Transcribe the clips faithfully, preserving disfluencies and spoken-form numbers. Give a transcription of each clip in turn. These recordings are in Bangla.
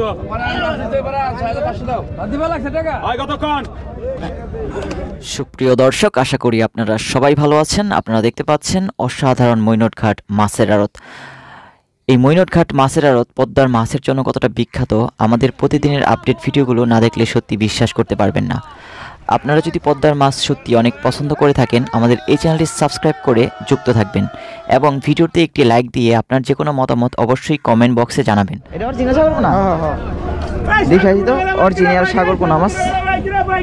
সুপ্রিয় দর্শক, আশা করি আপনারা সবাই ভালো আছেন। আপনারা দেখতে পাচ্ছেন অসাধারণ মৈনট ঘাট মাছের আড়ত। এই মৈনট ঘাট মাছের আড়ত পদ্মার মাছের জন্য কতটা বিখ্যাত, আমাদের প্রতিদিনের আপডেট ভিডিওগুলো না দেখলে সত্যি বিশ্বাস করতে পারবেন না। আপনারা যদি পদ্মার মাছ সত্যি অনেক পছন্দ করে থাকেন, আমাদের এই চ্যানেলটি সাবস্ক্রাইব করে যুক্ত থাকবেন এবং ভিডিওতে একটি লাইক দিয়ে আপনার যে কোনো মতামত অবশ্যই কমেন্ট বক্সে জানাবেন। এটা অরিজিনাল সাগর পোনা, হ্যাঁ হ্যাঁ দেখাই তো অরিজিনাল সাগর পোনা মাছ। এটা ভাই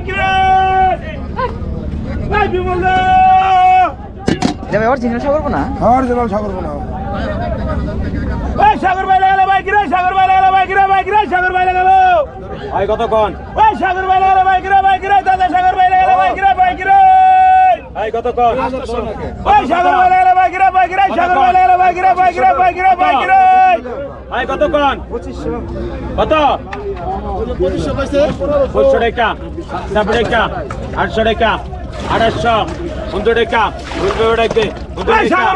অরিজিনাল সাগর পোনা, হ্যাঁ অরিজিনাল সাগর পোনা। ওই সাগর ভাই লাগা ভাই গিরা, সাগর ভাই লাগা ভাই গিরা, ভাই গিরা সাগর ভাই লাগা। ভাই কত কোন ওই সাগর ভাই লাগা ভাই গিরা, ভাই গিরা দাদা সাগর ভাই লাগা ভাই গিরা, ভাই গিরা। ভাই কত কোন ওই সাগর ভাই লাগা ভাই গিরা, ভাই গিরা সাগর ভাই লাগা ভাই গিরা, ভাই গিরা, ভাই গিরা, ভাই গিরা। ভাই কত কোন পঁচিশশো, কত পঁচিশশো কইছে, পঁচিশশো টাকা, সাতশো টাকা, আটশো টাকা, আটশো টাকা, পনেরো টাকা, পনেরো টাকা। আটত্রিশশো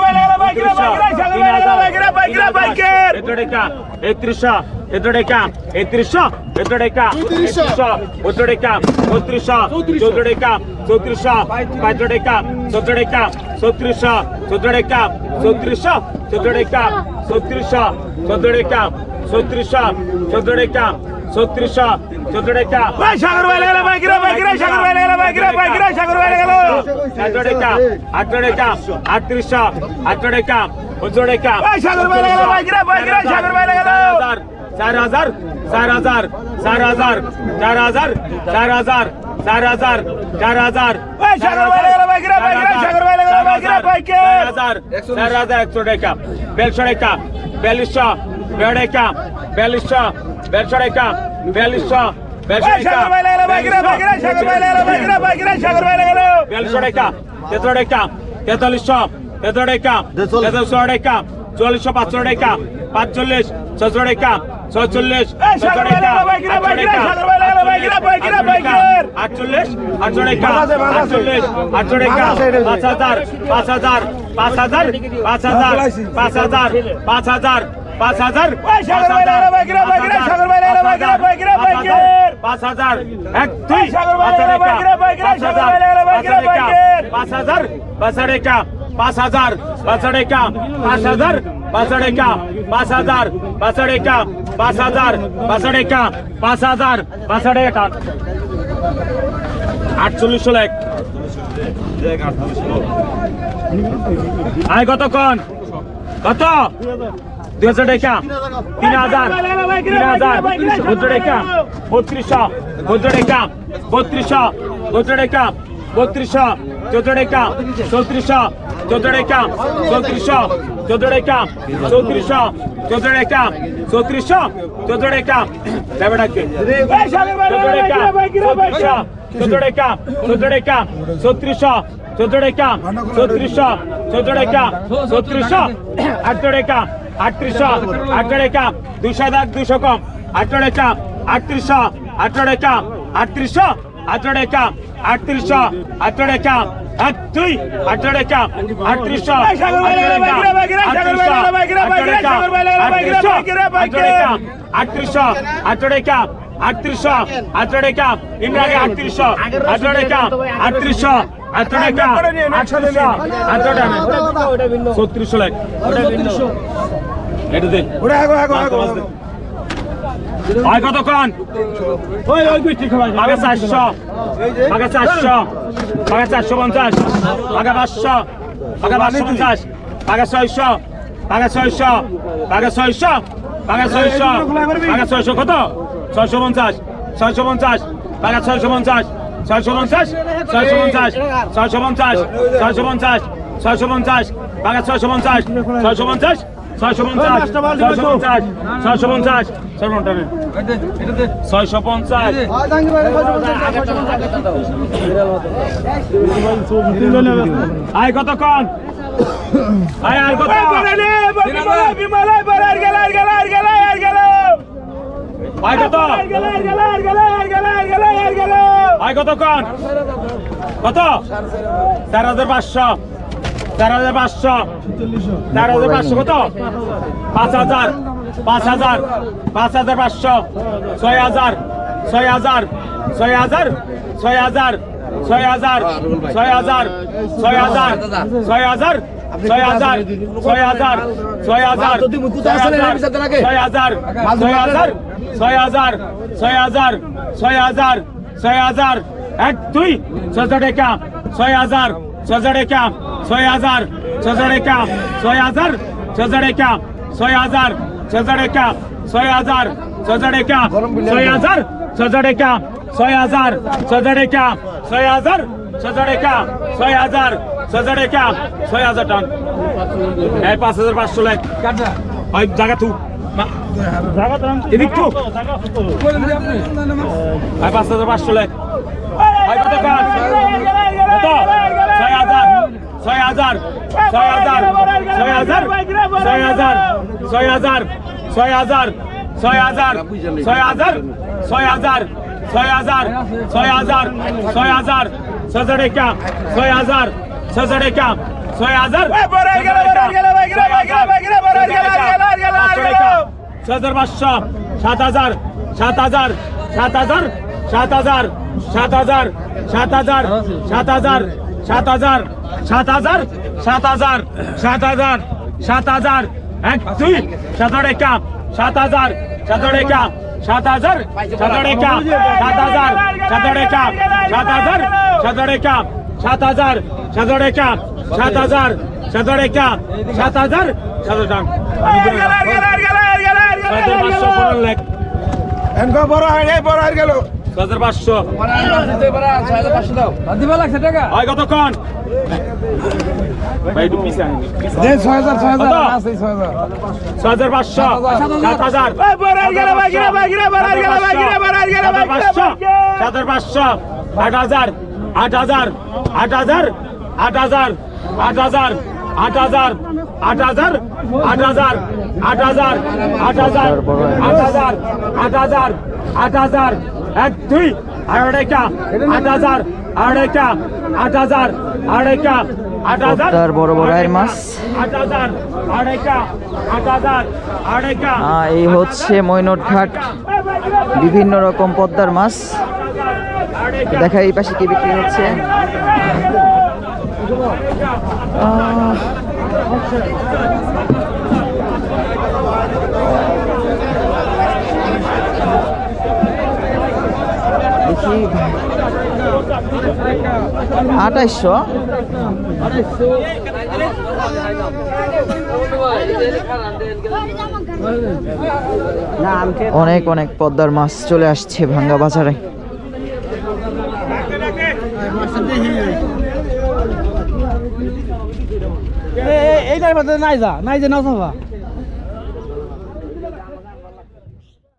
তেতাল্লিশশো পাঁচ হাজার পাঁচ হাজার বাছড়ে কাম, পাঁচ হাজার বাছড়ে কাম, পাঁচ হাজার বাছড়ে কাম, পাঁচ হাজার বাছড়ে কাম, পাঁচ হাজার বাছড়ে কাম। আটচল্লিশশো লাখ আয় কত কন, কত দুই হাজার টাকা, তিন হাজার, তিন হাজার টাকা, বত্রিশশো টাকা, বত্রিশশো টাকা, বত্রিশশো চৌদ্দটা, চৌত্রিশশো চৌদ্দটা, চৌত্রিশশো চৌদ্দটা, চৌত্রিশশো চৌদ্দটা, চৌত্রিশশো চৌদ্দটা। চৌদ্দটা চৌদ্দটা, চৌত্রিশশো চৌদ্দটা, চৌত্রিশশো চৌদ্দটা, চৌত্রিশশো আটটা, আটত্রিশশো আটটা, দুশো দাগ দুশো কম, আটটা, আটত্রিশশো আটটা, আটত্রিশশো আটটা, আটত্রিশশো আটটা, আট দুই আটটা, আটত্রিশশো আটত্রিশশো আটটা, আটত্রিশশো আটটা, ইমরান আটত্রিশশো আটটা, আটত্রিশশো আটটা, আটত্রিশশো আটটা, ছত্রিশশো লাখ। এটা দিন আয় কত কন, ওই ওই দুই ঠিক হবে। আগে চারশো, আগে চারশো, আগে চারশো পঞ্চাশ, আগে পাঁচশো, আগে পাঁচশো পঞ্চাশ, আগে ছয়শো, আগে ছয়শো, আগে ছয়শো, আগে ছয়শো, আগে ছয়শো কত, ছয়শো পঞ্চাশ, ছয়শো পঞ্চাশ, আগে ছয়শো পঞ্চাশ, ছয়শো পঞ্চাশ, ছয়শো পঞ্চাশ, ছয়শো পঞ্চাশ, ছয়শো পঞ্চাশ, ছয়শো পঞ্চাশ, আগে ছয়শো পঞ্চাশ, ছয়শো পঞ্চাশ, ছয়শো পঞ্চাশ, ছয়শো পঞ্চাশ, ছয়শো পঞ্চাশ, ছয়শো পঞ্চাশ, আয় কত কন, আয় আয় কত কন, কত চার হাজার পাঁচশো, চার হাজার পাঁচশো, চার হাজার পাঁচশো কত, পাঁচ হাজার, पाँच हजार पाँच हजार पाँच सौ छः हजार छः हजार छः हजार छः हजार छः हजार छः हजार छः हजार छः हजार ছয় হাজার ছয় হাজার ছয় হাজার ছয় হাজার ছয় হাজার ছয় হাজার ছয় হাজার ছয় হাজার এক দুই ছজনে কাম ছয় হাজার ছজনে কাম ছয় হাজার ছজনে কাম ছয় হাজার ছজনে কাম ছয় হাজার ছজনে কাম ছয় হাজার ছজনে কাম ছয় হাজার ছজনে কাম ছয় হাজার ছজনে কাম ছয় হাজার ছজনে কাম ছয় হাজার ছজনে কাম ছয় হাজার টান এই পাঁচ হাজার পাঁচশো লাখ ওই জায়গা থু জায়গা তো এদিক থু এই পাঁচ হাজার পাঁচশো লাখ ওই কত কাজ কত ছয় হাজার ছয় হাজার ছয় হাজার ছয় হাজার ছয় হাজার ছয় হাজার ছয় হাজার ছয় হাজার ছয় হাজার ছয় হাজার ছয় হাজার ছয় হাজার ছয় হাজার ছজনে কাম ছয় হাজার ছজনে কাম ছয় হাজার ছজনে পাঁচশো সাত হাজার সাত হাজার সাত হাজার সাত হাজার সাত হাজার সাত হাজার সাত হাজার সাত হাজার সাত হাজার সাত হাজার সাত হাজার সাত হাজার এক দুই ছজনে কাম সাত হাজার ছজনে কাম সাত হাজার ছজনে কাম সাত হাজার ছজনে কাম সাত হাজার ছজনে কাম সাত হাজার ছজনে কাম সাত হাজার ছজনে কাম সাত হাজার ছজনে কাম ছয় হাজার পাঁচশো কতক্ষণ এক দুই আড়াই কাপ আট হাজার আড়াই কাপ আট হাজার আড়াই কাপ বড় বড় মাছ এই হচ্ছে মৈনট ঘাট। বিভিন্ন রকম পদ্মার মাছ দেখা এই পাশে কি বিক্রি হচ্ছে। আঠাইশো অনেক অনেক পদ্মার মাছ চলে আসছে ভাঙ্গা বাজারে। এইটার মধ্যে নাই যা নাই যে নসভা